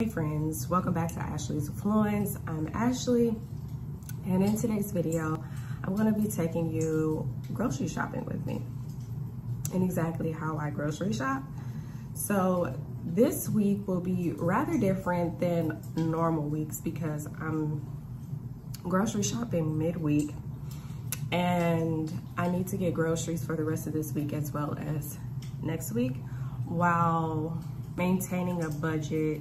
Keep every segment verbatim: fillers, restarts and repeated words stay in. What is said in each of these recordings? Hey friends, welcome back to Ashley's Affluence. I'm Ashley, and in today's video, I'm gonna be taking you grocery shopping with me and exactly how I grocery shop. So this week will be rather different than normal weeks because I'm grocery shopping midweek and I need to get groceries for the rest of this week as well as next week while maintaining a budget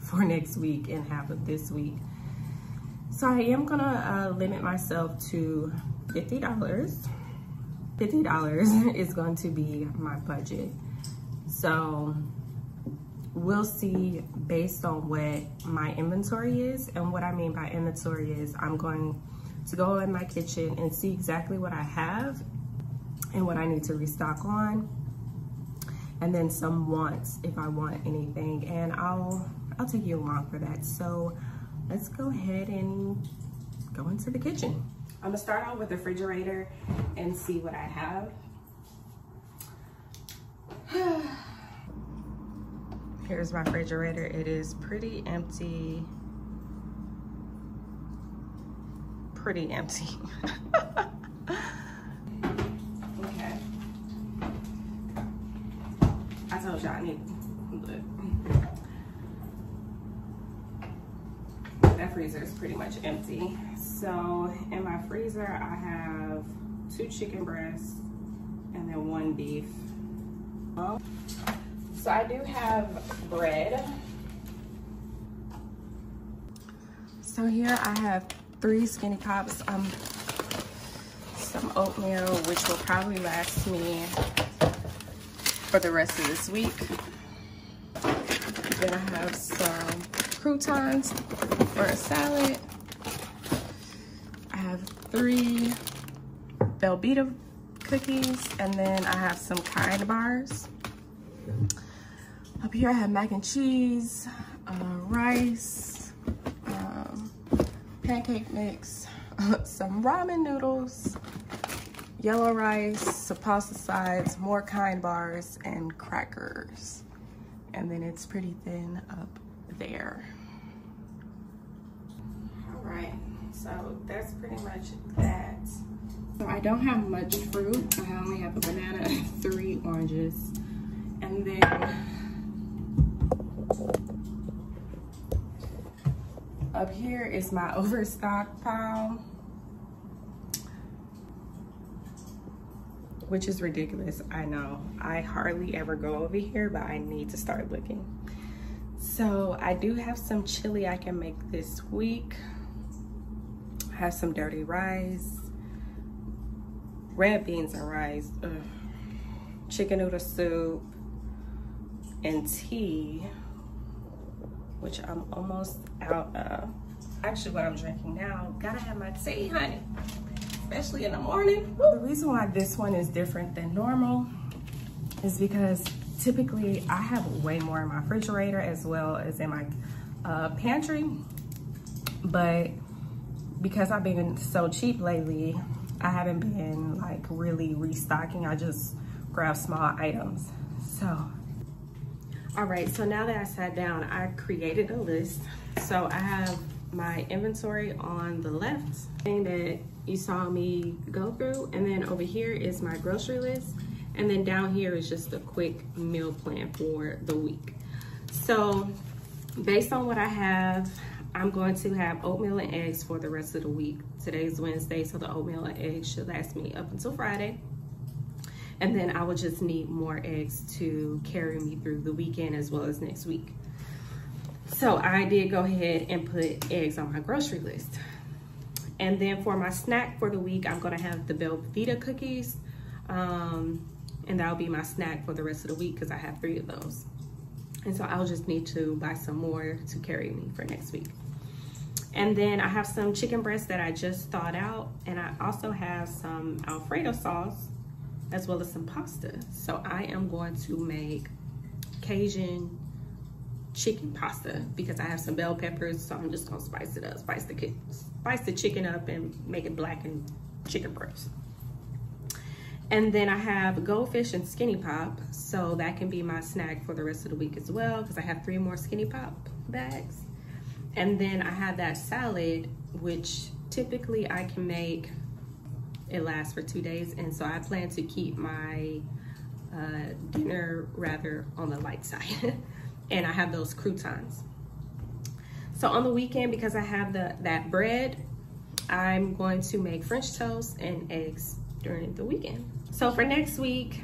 for next week and half of this week. So I am gonna uh, limit myself to fifty dollars. fifty dollars is going to be my budget. So we'll see based on what my inventory is. And what I mean by inventory is I'm going to go in my kitchen and see exactly what I have and what I need to restock on. And then some wants if I want anything. And I'll I'll take you along for that. So let's go ahead and go into the kitchen. I'm gonna start out with the refrigerator and see what I have. Here's my refrigerator. It is pretty empty. Pretty empty. Okay. I told y'all I need look. That freezer is pretty much empty. So in my freezer, I have two chicken breasts and then one beef. So I do have bread. So here I have three Skinny Pops, um, some oatmeal, which will probably last me for the rest of this week. Then I have some croutons for a salad. I have three Belvedita cookies, and then I have some kind bars. Up here I have mac and cheese, uh, rice, um, pancake mix, some ramen noodles, yellow rice, some pasta sides, more kind bars, and crackers. And then it's pretty thin up there. All right, so that's pretty much that. So I don't have much fruit. I only have a banana and three oranges. And then up here is my overstock pile, which is ridiculous, I know. I hardly ever go over here, but I need to start looking. So I do have some chili I can make this week. I have some dirty rice, red beans and rice, ugh, chicken noodle soup, and tea, which I'm almost out of. Actually, what I'm drinking now, gotta have my tea, honey, especially in the morning. Woo. The reason why this one is different than normal is because typically, I have way more in my refrigerator as well as in my uh, pantry, but because I've been so cheap lately, I haven't been like really restocking. I just grab small items, so. All right, so now that I sat down, I created a list. So I have my inventory on the left, thing that you saw me go through, and then over here is my grocery list. And then down here is just a quick meal plan for the week. So based on what I have, I'm going to have oatmeal and eggs for the rest of the week. Today's Wednesday, so the oatmeal and eggs should last me up until Friday. And then I will just need more eggs to carry me through the weekend as well as next week. So I did go ahead and put eggs on my grocery list. And then for my snack for the week, I'm gonna have the Belvedita cookies. Um, And that'll be my snack for the rest of the week because I have three of those. And so I'll just need to buy some more to carry me for next week. And then I have some chicken breasts that I just thawed out. And I also have some Alfredo sauce as well as some pasta. So I am going to make Cajun chicken pasta because I have some bell peppers. So I'm just gonna spice it up, spice the, spice the chicken up and make it black and chicken breast. And then I have Goldfish and Skinny Pop, so that can be my snack for the rest of the week as well because I have three more Skinny Pop bags. And then I had that salad, which typically I can make, it lasts for two days. And so I plan to keep my uh, dinner rather on the light side. And I have those croutons. So on the weekend, because I have the that bread, I'm going to make French toast and eggs during the weekend. So for next week,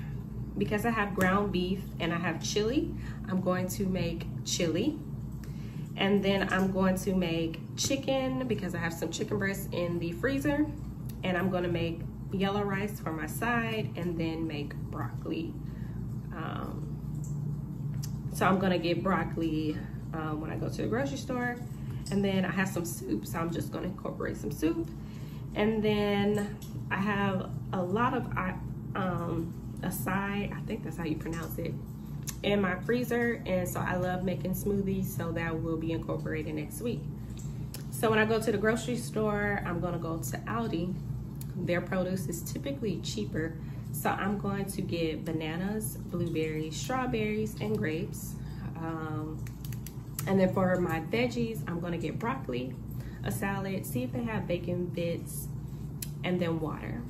because I have ground beef and I have chili, I'm going to make chili. And then I'm going to make chicken because I have some chicken breasts in the freezer. And I'm gonna make yellow rice for my side and then make broccoli. Um, so I'm gonna get broccoli uh, when I go to the grocery store. And then I have some soup, so I'm just gonna incorporate some soup. And then I have a lot of um, acai, I think that's how you pronounce it, in my freezer. And so I love making smoothies, so that will be incorporated next week. So when I go to the grocery store, I'm gonna go to Aldi. Their produce is typically cheaper. So I'm going to get bananas, blueberries, strawberries, and grapes. Um, and then for my veggies, I'm gonna get broccoli, a salad, see if they have bacon bits, and then water.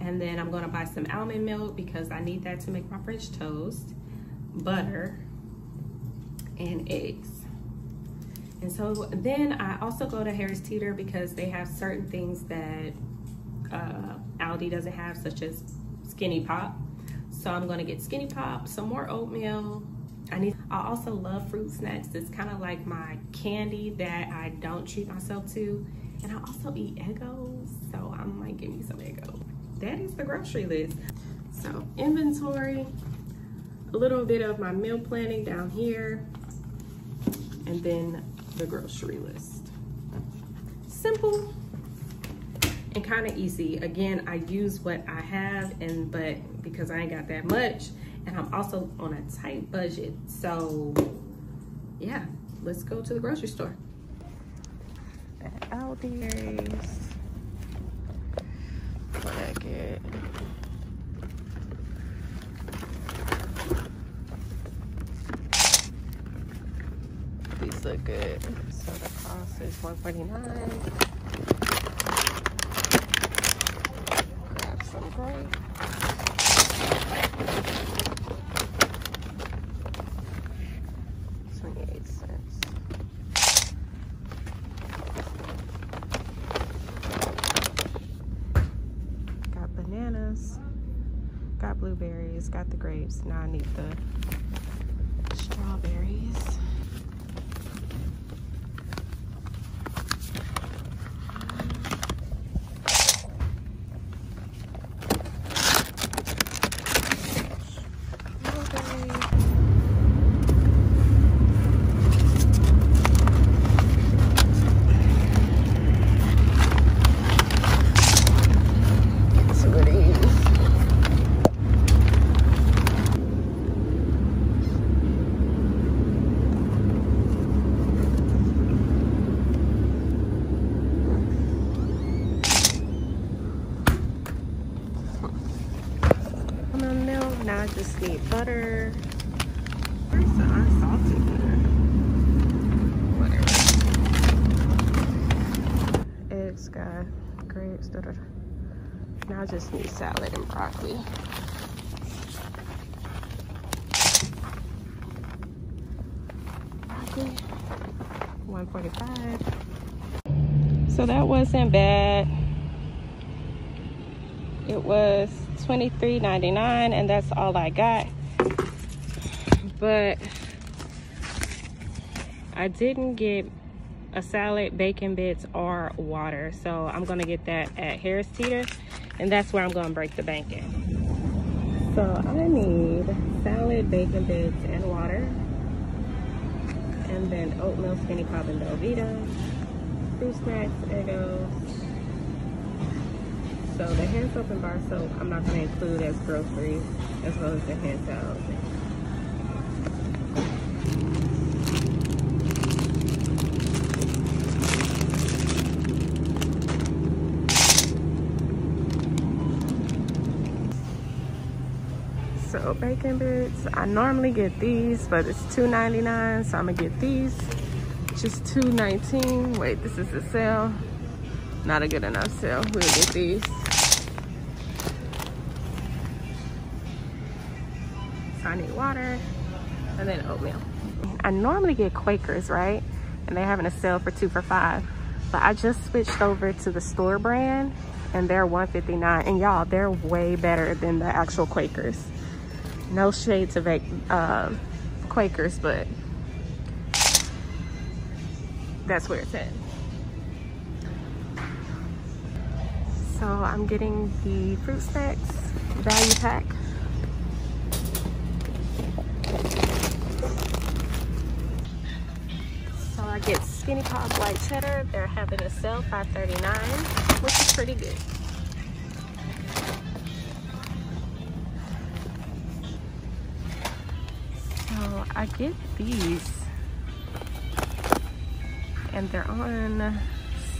And then I'm gonna buy some almond milk because I need that to make my French toast, butter, and eggs. And so then I also go to Harris Teeter because they have certain things that uh, Aldi doesn't have, such as Skinny Pop. So I'm gonna get Skinny Pop, some more oatmeal. I need. I also love fruit snacks. It's kind of like my candy that I don't treat myself to. And I also eat Eggos, so I might give me some Eggos. That is the grocery list. So inventory, a little bit of my meal planning down here, and then the grocery list. Simple and kind of easy. Again, I use what I have, and but because I ain't got that much, and I'm also on a tight budget. So yeah, let's go to the grocery store. At Aldi's. What I get. These look good. So the cost is one forty-nine. Grab some grapes. twenty-eight cents. Got bananas. Got blueberries. Got the grapes. Now I need the strawberries. Now I just need butter. Where's the unsalted butter? Whatever. Eggs, got grapes. Da, da, da. Now I just need salad and broccoli. Broccoli, one forty-five. So that wasn't bad. It was twenty-three ninety-nine, and that's all I got. But I didn't get a salad, bacon bits, or water. So I'm gonna get that at Harris Teeter, and that's where I'm gonna break the bank in. So I need salad, bacon bits, and water. And then oatmeal, Skinny Pop, and Belvedita. Fruit snacks, Eggos. So the hand soap and bar soap, I'm not gonna include as groceries, as well as the hand towels. So the oat bacon bits. I normally get these, but it's two ninety-nine, so I'm gonna get these. Just two nineteen. Wait, this is a sale. Not a good enough sale. We'll get these. So I need water and then oatmeal. I normally get Quakers, right? And they're having a sale for two for five. But I just switched over to the store brand and they're one fifty-nine. And y'all, they're way better than the actual Quakers. No shade to uh, Quakers, but that's where it's at. So I'm getting the fruit snacks value pack. So I get Skinny Pop white cheddar. They're having a sale, five thirty-nine, which is pretty good. So I get these, and they're on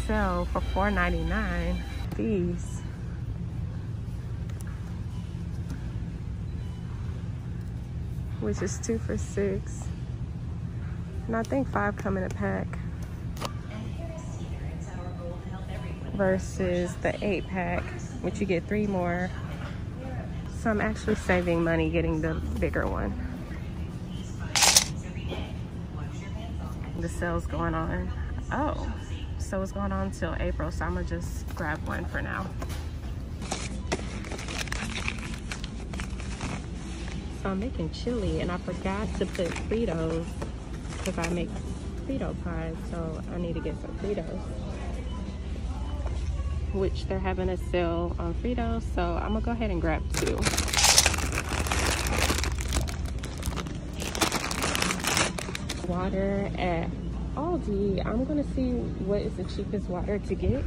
sale for four ninety-nine. These. Which is two for six. And I think five come in a pack. Versus the eight pack, which you get three more. So I'm actually saving money getting the bigger one. The sale's going on. Oh, so it's going on till April, so I'm gonna just grab one for now. So I'm making chili, and I forgot to put Fritos because I make Frito pies, so I need to get some Fritos, which they're having a sale on Fritos, so I'm gonna go ahead and grab two. Water at Aldi. I'm gonna see what is the cheapest water to get.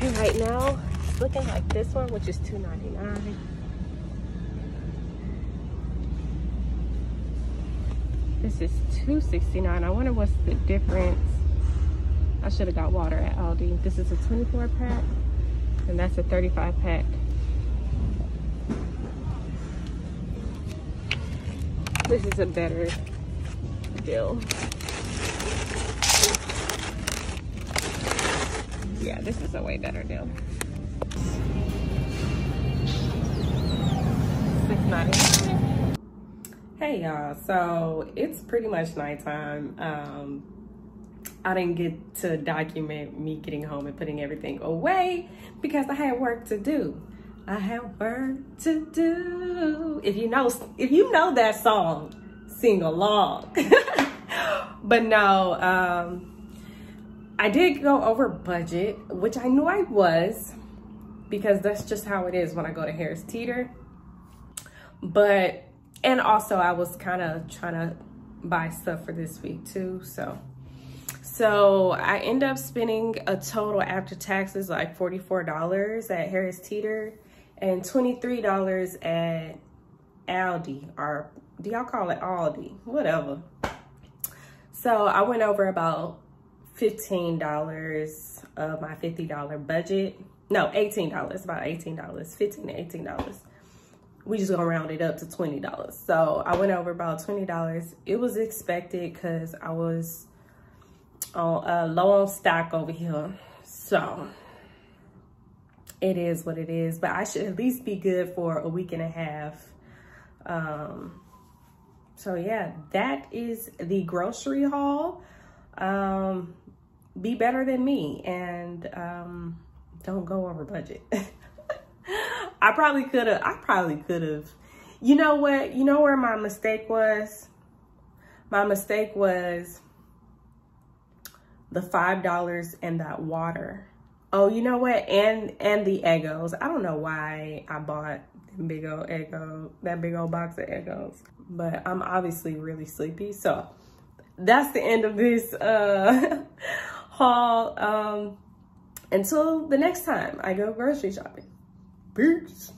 And right now, it's looking like this one, which is two ninety-nine. This is two sixty-nine. I wonder what's the difference. I should have got water at Aldi. This is a twenty-four pack, and that's a thirty-five pack. This is a better deal. Yeah, this is a way better deal. six ninety-nine. Hey y'all, so it's pretty much nighttime. Um, I didn't get to document me getting home and putting everything away because I had work to do. I had work to do. If you know, if you know that song, sing along. But no, um, I did go over budget, which I knew I was, because that's just how it is when I go to Harris Teeter. But, and also I was kind of trying to buy stuff for this week too, so. So I end up spending a total after taxes like forty-four dollars at Harris Teeter and twenty-three dollars at Aldi, or do y'all call it Aldi? Whatever. So I went over about fifteen dollars of my fifty dollar budget. No, eighteen dollars, about eighteen dollars, fifteen to eighteen dollars. We just gonna round it up to twenty dollars. So I went over about twenty dollars. It was expected because I was on, uh, low on stock over here. So it is what it is, but I should at least be good for a week and a half. Um, So yeah, that is the grocery haul. Um, be better than me and um, don't go over budget. I probably could have, I probably could have. You know what, you know where my mistake was? My mistake was the five dollars and that water. Oh, you know what, and and the Eggos. I don't know why I bought big old Eggos, that big old box of Eggos. But I'm obviously really sleepy, so that's the end of this uh, haul. Um, until the next time I go grocery shopping. Peace.